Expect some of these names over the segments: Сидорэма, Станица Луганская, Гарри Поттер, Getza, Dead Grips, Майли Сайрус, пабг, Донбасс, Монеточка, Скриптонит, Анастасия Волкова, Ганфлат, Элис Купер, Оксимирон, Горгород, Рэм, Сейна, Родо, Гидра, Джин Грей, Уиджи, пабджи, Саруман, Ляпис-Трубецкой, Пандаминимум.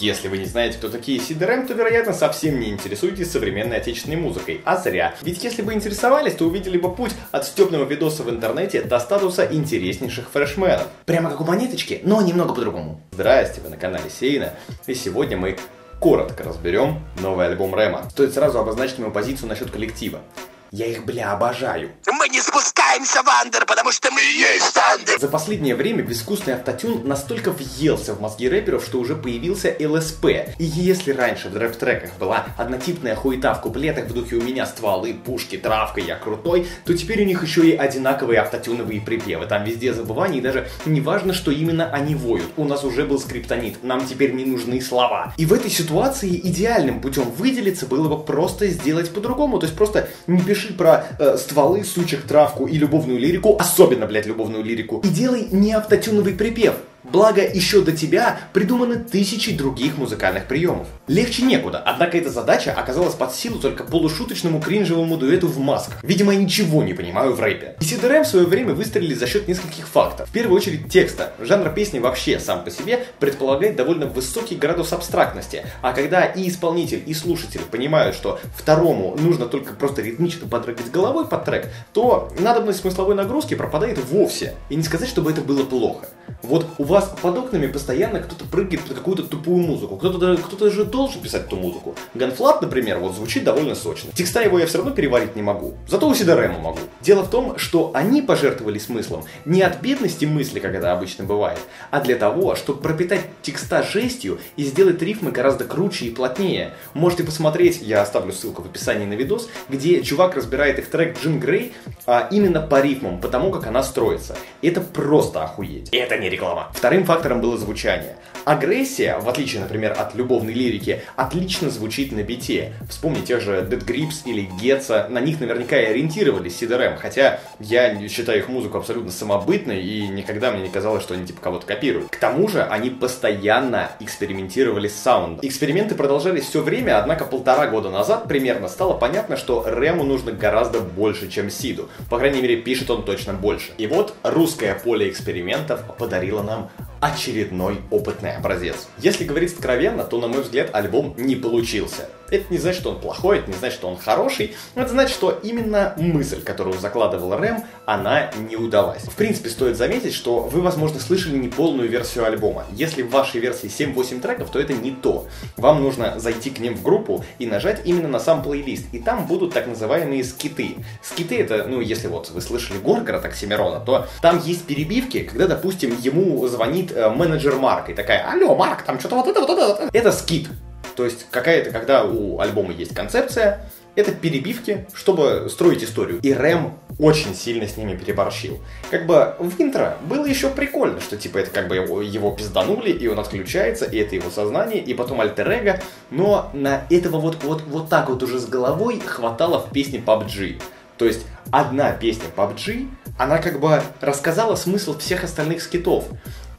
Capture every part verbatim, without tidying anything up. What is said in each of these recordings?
Если вы не знаете, кто такие Сидорэма, то, вероятно, совсем не интересуетесь современной отечественной музыкой. А зря. Ведь если бы интересовались, то увидели бы путь от стёбного видоса в интернете до статуса интереснейших фрешменов. Прямо как у Монеточки, но немного по-другому. Здрасте, вы на канале Сейна, и сегодня мы коротко разберем новый альбом Рэма. Стоит сразу обозначить мою позицию насчет коллектива. Я их, бля, обожаю. Мы не спускаемся в андер, потому что мы и есть андер. За последнее время безвкусный автотюн настолько въелся в мозги рэперов, что уже появился эл эс пэ. И если раньше в дрэп-треках была однотипная хуета в куплетах в духе «у меня стволы, пушки, травка, я крутой», то теперь у них еще и одинаковые автотюновые припевы. Там везде забывание, и даже не важно, что именно они воют. У нас уже был Скриптонит, нам теперь не нужны слова. И в этой ситуации идеальным путем выделиться было бы просто сделать по-другому. То есть просто не пиши про э, стволы, сучек, травку и любовную лирику, особенно, блядь, любовную лирику, и делай не автотюновый припев. Благо, еще до тебя придуманы тысячи других музыкальных приемов. Легче некуда, однако эта задача оказалась под силу только полушуточному кринжевому дуэту в масках. Видимо, я ничего не понимаю в рэпе. И Сидорэма в свое время выстрелили за счет нескольких фактов. В первую очередь текста. Жанр песни вообще сам по себе предполагает довольно высокий градус абстрактности. А когда и исполнитель, и слушатель понимают, что второму нужно только просто ритмично подрыгать головой под трек, то надобность смысловой нагрузки пропадает вовсе. И не сказать, чтобы это было плохо. Вот у вас под окнами постоянно кто-то прыгает под какую-то тупую музыку. Кто-то кто-то же должен писать эту музыку. Ганфлат, например, вот звучит довольно сочно. Текста его я все равно переварить не могу. Зато у Сидорэма могу. Дело в том, что они пожертвовали смыслом не от бедности мысли, как это обычно бывает, а для того, чтобы пропитать текста жестью и сделать рифмы гораздо круче и плотнее. Можете посмотреть, я оставлю ссылку в описании на видос, где чувак разбирает их трек Джин Грей а, именно по рифмам, по тому, как она строится. Это просто охуеть. Это не реклама. Вторым фактором было звучание. Агрессия, в отличие, например, от любовной лирики, отлично звучит на бите. Вспомни тех же Dead Grips или Getza, на них наверняка и ориентировались Сидорэма, хотя я считаю их музыку абсолютно самобытной и никогда мне не казалось, что они типа кого-то копируют. К тому же они постоянно экспериментировали с саундом. Эксперименты продолжались все время, однако полтора года назад примерно стало понятно, что Рэму нужно гораздо больше, чем Сиду. По крайней мере, пишет он точно больше. И вот русское поле экспериментов подарило нам очередной опытный образец. Если говорить откровенно, то, на мой взгляд, альбом не получился. Это не значит, что он плохой, это не значит, что он хороший, но это значит, что именно мысль, которую закладывал Рэм, она не удалась. В принципе, стоит заметить, что вы, возможно, слышали неполную версию альбома. Если в вашей версии семь-восемь треков, то это не то. Вам нужно зайти к ним в группу и нажать именно на сам плейлист, и там будут так называемые скиты. Скиты — это, ну, если вот вы слышали Горгород Оксимирона, то там есть перебивки, когда, допустим, ему звонит э, менеджер Марк и такая: «Алло, Марк, там что-то вот это, вот это, вот это». Это скит. То есть какая-то, когда у альбома есть концепция, это перебивки, чтобы строить историю. И Рэм очень сильно с ними переборщил. Как бы в интро было еще прикольно, что типа это как бы его, его пизданули, и он отключается, и это его сознание, и потом альтер-эго. Но на этого вот, вот, вот так вот уже с головой хватало в песне пабг. То есть одна песня пабг, она как бы рассказала смысл всех остальных скитов.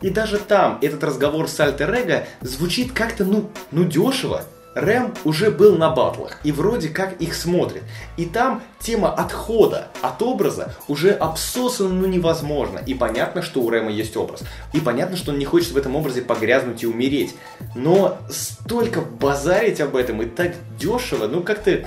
И даже там этот разговор с альтер-эго звучит как-то, ну, ну дешево. Рэм уже был на батлах и вроде как их смотрит. И там тема отхода от образа уже обсосана, ну, невозможно. И понятно, что у Рэма есть образ. И понятно, что он не хочет в этом образе погрязнуть и умереть. Но столько базарить об этом и так дешево, ну как-то...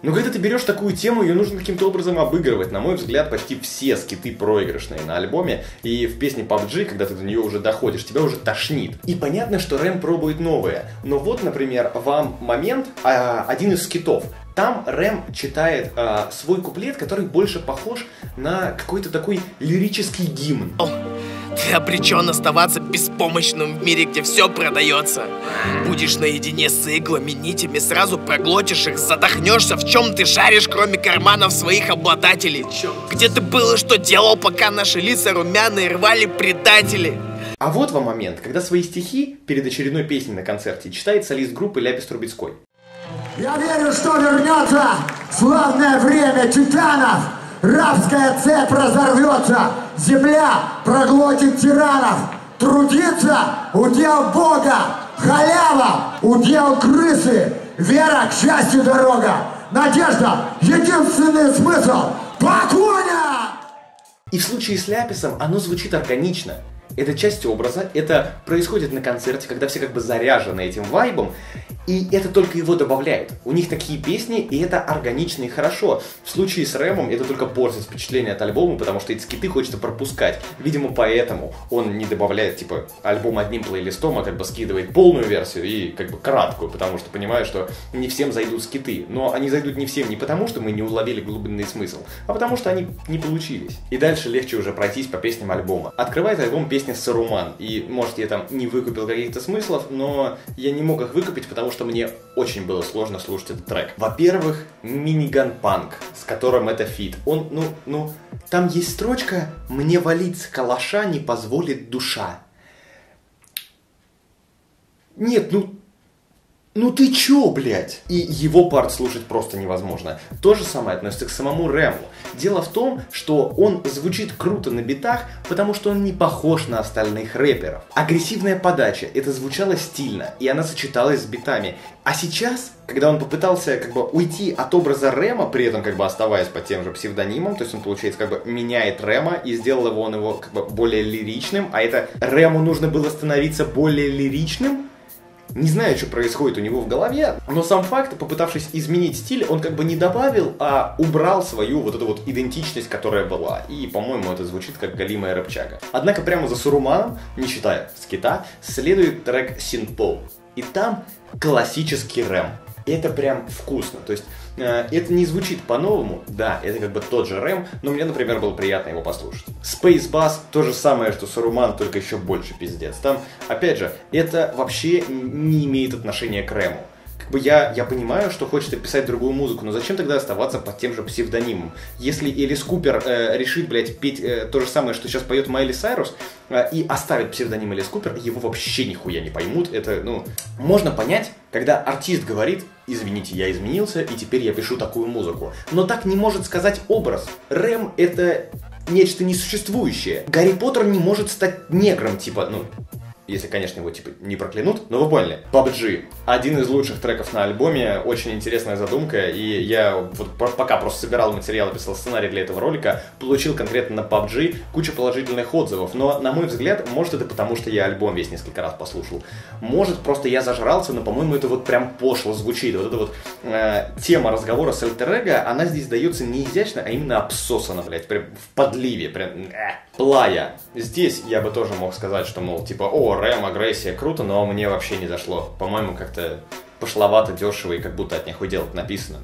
Но когда ты берешь такую тему, ее нужно каким-то образом обыгрывать. На мой взгляд, почти все скиты проигрышные на альбоме, и в песне пабг, когда ты до нее уже доходишь, тебя уже тошнит. И понятно, что Рэм пробует новое. Но вот, например, вам момент, а, один из скитов. Там Рэм читает а, свой куплет, который больше похож на какой-то такой лирический гимн. Ты обречен оставаться беспомощным в мире, где все продается. Будешь наедине с иглами, нитями, сразу проглотишь их, задохнешься, в чем ты шаришь, кроме карманов своих обладателей. Где ты был и что делал, пока наши лица румяные рвали предатели? А вот вам момент, когда свои стихи перед очередной песней на концерте читает солист группы Ляпис-Трубецкой. Я верю, что вернется славное время титанов. Рабская цепь разорвется, земля проглотит тиранов. Трудиться — удел Бога, халява — удел крысы. Вера — к счастью дорога, надежда — единственный смысл. Поклоня! И в случае с Ляписом оно звучит органично. это часть образа, это происходит на концерте, когда все как бы заряжены этим вайбом, и это только его добавляет. У них такие песни, и это органично и хорошо. В случае с Рэмом это только портит впечатление от альбома, потому что эти скиты хочется пропускать. Видимо, поэтому он не добавляет, типа, альбом одним плейлистом, а как бы скидывает полную версию и как бы краткую, потому что понимает, что не всем зайдут скиты. Но они зайдут не всем не потому, что мы не уловили глубинный смысл, а потому что они не получились. И дальше легче уже пройтись по песням альбома. Открывает альбом песня «Саруман», и, может, я там не выкупил каких-то смыслов, но я не мог их выкупить, потому что мне очень было сложно слушать этот трек. Во-первых, миниган-панк, с которым это фит. Он, ну, ну, там есть строчка «Мне валить с калаша не позволит душа». Нет, ну... Ну ты чё, блядь? И его парт слушать просто невозможно. То же самое относится к самому Рэму. Дело в том, что он звучит круто на битах, потому что он не похож на остальных рэперов. Агрессивная подача, это звучало стильно, и она сочеталась с битами. А сейчас, когда он попытался как бы уйти от образа Рэма, при этом как бы оставаясь под тем же псевдонимом, то есть он, получается, как бы меняет Рэма и сделал его, он его как бы более лиричным, а это Рэму нужно было становиться более лиричным? Не знаю, что происходит у него в голове, но сам факт, попытавшись изменить стиль, он как бы не добавил, а убрал свою вот эту вот идентичность, которая была. И, по-моему, это звучит как галимая рэпчага. Однако прямо за Суруманом, не считая скита, следует трек «Синпоу». И там классический рэм. Это прям вкусно, то есть э, это не звучит по-новому, да, это как бы тот же рэм, но мне, например, было приятно его послушать. Space Bass то же самое, что Саруман, только еще больше пиздец. Там, опять же, это вообще не имеет отношения к рэму. Как бы я, я понимаю, что хочется писать другую музыку, но зачем тогда оставаться под тем же псевдонимом? Если Элис Купер э, решит, блядь, петь э, то же самое, что сейчас поет Майли Сайрус, э, и оставит псевдоним Элис Купер, его вообще нихуя не поймут. Это, ну, можно понять, когда артист говорит: извините, я изменился, и теперь я пишу такую музыку. Но так не может сказать образ. Рэм — это нечто несуществующее. Гарри Поттер не может стать негром, типа, ну... Если, конечно, его, типа, не проклянут, но вы поняли. пабджи. Один из лучших треков на альбоме, очень интересная задумка, и я вот пока просто собирал материал, писал сценарий для этого ролика, получил конкретно на пабджи кучу положительных отзывов, но, на мой взгляд, может, это потому, что я альбом весь несколько раз послушал. Может, просто я зажрался, но, по-моему, это вот прям пошло звучит. Вот эта вот э, тема разговора с альтер-эго, она здесь дается не изящно, а именно обсосана, блядь, прям в подливе, прям... Э. Плая. Здесь я бы тоже мог сказать, что, мол, типа, о, рэм, агрессия, круто, но мне вообще не зашло. По-моему, как-то пошловато, дешево и как будто от них уделать написано.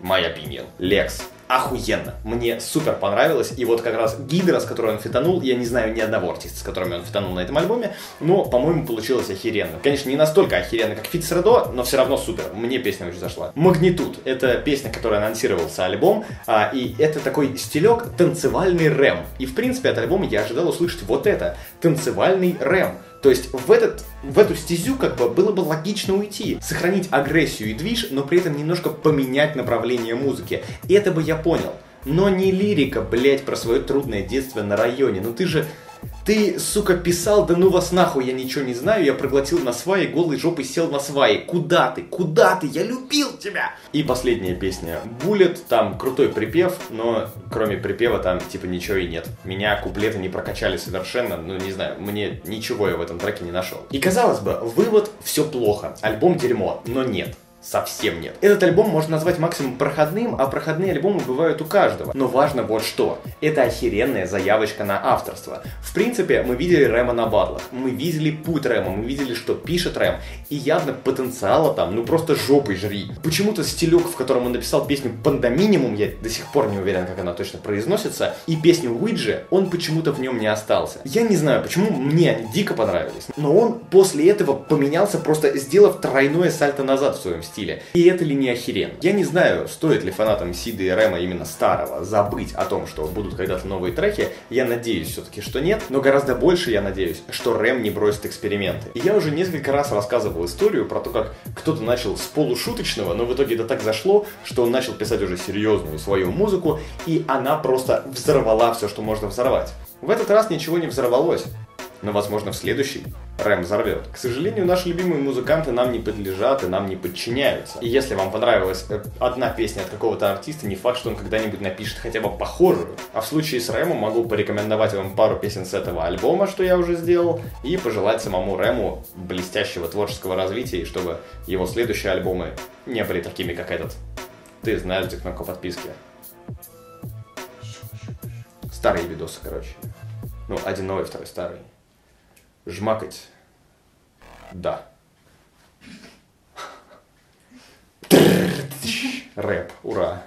My opinion. Лекс. Охуенно. Мне супер понравилось. И вот как раз Гидра, с которой он фитанул, я не знаю ни одного артиста, с которыми он фитанул на этом альбоме, но, по-моему, получилось охеренно. Конечно, не настолько охеренно, как фит с Родо, но все равно супер. Мне песня очень зашла. Магнитуд. Это песня, которая анонсировался альбом, а, и это такой стилек танцевальный рэм. И, в принципе, от альбома я ожидал услышать вот это. Танцевальный рэм. То есть в, этот, в эту стезю как бы было бы логично уйти, сохранить агрессию и движ, но при этом немножко поменять направление музыки. Это бы я понял. Но не лирика, блять, про свое трудное детство на районе. Ну ты же, ты, сука, писал, да ну вас нахуй, я ничего не знаю, я проглотил на свае, голой жопой сел на свае. Куда ты? Куда ты? Я любил тебя! И последняя песня. Bullet, там крутой припев, но кроме припева там типа ничего и нет. Меня куплеты не прокачали совершенно, ну не знаю, мне ничего я в этом треке не нашел. И казалось бы, вывод: все плохо, альбом дерьмо, но нет. Совсем нет. Этот альбом можно назвать максимум проходным, а проходные альбомы бывают у каждого. Но важно вот что. Это охеренная заявочка на авторство. В принципе, мы видели Рэма на батлах, мы видели путь Рэма, мы видели, что пишет Рэм. И явно потенциала там, ну просто жопой жри. Почему-то стилек, в котором он написал песню «Пандаминимум», я до сих пор не уверен, как она точно произносится, и песню «Уиджи», он почему-то в нем не остался. Я не знаю, почему, мне они дико понравились. Но он после этого поменялся, просто сделав тройное сальто назад в своем стиле. Стиле. И это ли не охеренно? Я не знаю, стоит ли фанатам Сида и Рэма именно старого забыть о том, что будут когда-то новые треки. Я надеюсь все-таки, что нет. Но гораздо больше я надеюсь, что Рэм не бросит эксперименты. И я уже несколько раз рассказывал историю про то, как кто-то начал с полушуточного, но в итоге это так зашло, что он начал писать уже серьезную свою музыку, и она просто взорвала все, что можно взорвать. В этот раз ничего не взорвалось. но, возможно, в следующий Рэм взорвет. К сожалению, наши любимые музыканты нам не подлежат и нам не подчиняются. И если вам понравилась одна песня от какого-то артиста, не факт, что он когда-нибудь напишет хотя бы похожую. А в случае с Рэмом могу порекомендовать вам пару песен с этого альбома, что я уже сделал, и пожелать самому Рэму блестящего творческого развития, и чтобы его следующие альбомы не были такими, как этот. Ты знаешь, где кнопка подписки. Старые видосы, короче. Ну, один новый, второй старый. Жмакать. Да. Рэп, ура.